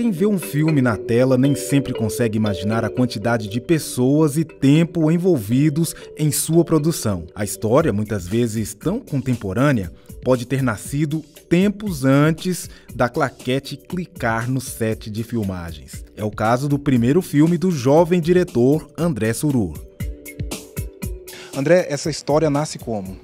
Quem vê um filme na tela nem sempre consegue imaginar a quantidade de pessoas e tempo envolvidos em sua produção. A história, muitas vezes tão contemporânea, pode ter nascido tempos antes da claquete clicar no set de filmagens. É o caso do primeiro filme do jovem diretor André Srur. André, essa história nasce como?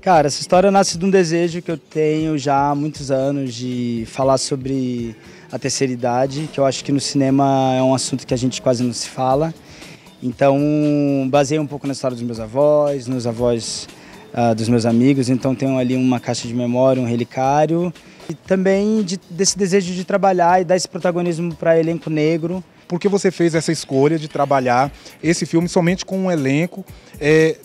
Cara, essa história nasce de um desejo que eu tenho já há muitos anos de falar sobre a terceira idade, que eu acho que no cinema é um assunto que a gente quase não se fala. Então, baseei um pouco na história dos meus avós, nos avós dos meus amigos. Então, tenho ali uma caixa de memória, um relicário. E também desse desejo de trabalhar e dar esse protagonismo para elenco negro. Por que você fez essa escolha de trabalhar esse filme somente com um elenco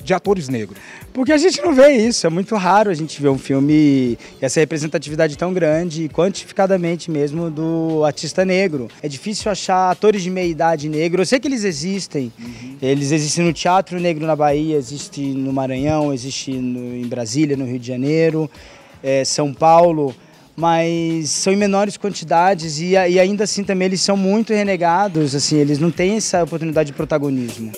de atores negros? Porque a gente não vê isso, é muito raro a gente ver um filme com essa representatividade tão grande, quantificadamente mesmo, do artista negro. É difícil achar atores de meia-idade negro, eu sei que eles existem. Uhum. Eles existem no Teatro Negro na Bahia, existe no Maranhão, existe em Brasília, no Rio de Janeiro, São Paulo. Mas são em menores quantidades e ainda assim também eles são muito renegados, assim, eles não têm essa oportunidade de protagonismo.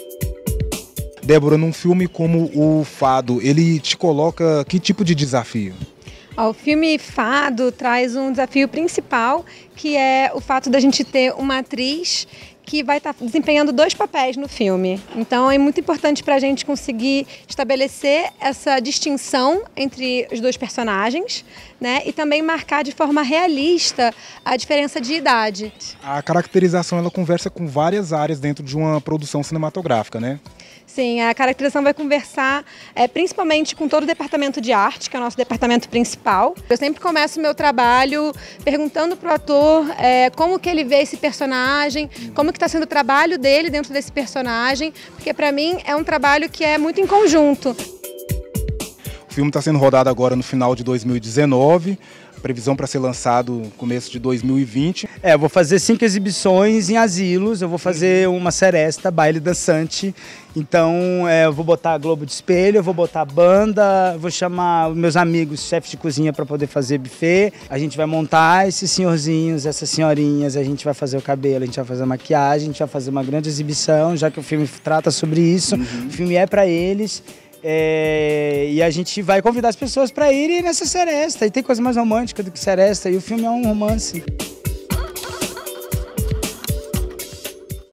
Débora, num filme como o Fado, ele te coloca que tipo de desafio? O filme Fado traz um desafio principal, que é o fato da gente ter uma atriz que vai estar desempenhando dois papéis no filme. Então é muito importante para a gente conseguir estabelecer essa distinção entre os dois personagens, né? E também marcar de forma realista a diferença de idade. A caracterização ela conversa com várias áreas dentro de uma produção cinematográfica, né? Sim, a caracterização vai conversar principalmente com todo o departamento de arte, que é o nosso departamento principal. Eu sempre começo o meu trabalho perguntando para o ator como que ele vê esse personagem, como que está sendo o trabalho dele dentro desse personagem, porque para mim é um trabalho que é muito em conjunto. O filme está sendo rodado agora no final de 2019, previsão para ser lançado no começo de 2020. Eu vou fazer 5 exibições em asilos, eu vou fazer uma seresta, baile dançante, então eu vou botar Globo de Espelho, eu vou botar banda, vou chamar meus amigos chefes de cozinha para poder fazer buffet, a gente vai montar esses senhorzinhos, essas senhorinhas, a gente vai fazer o cabelo, a gente vai fazer a maquiagem, a gente vai fazer uma grande exibição, já que o filme trata sobre isso, o filme é para eles. E a gente vai convidar as pessoas para irem nessa seresta, e tem coisa mais romântica do que seresta, e o filme é um romance.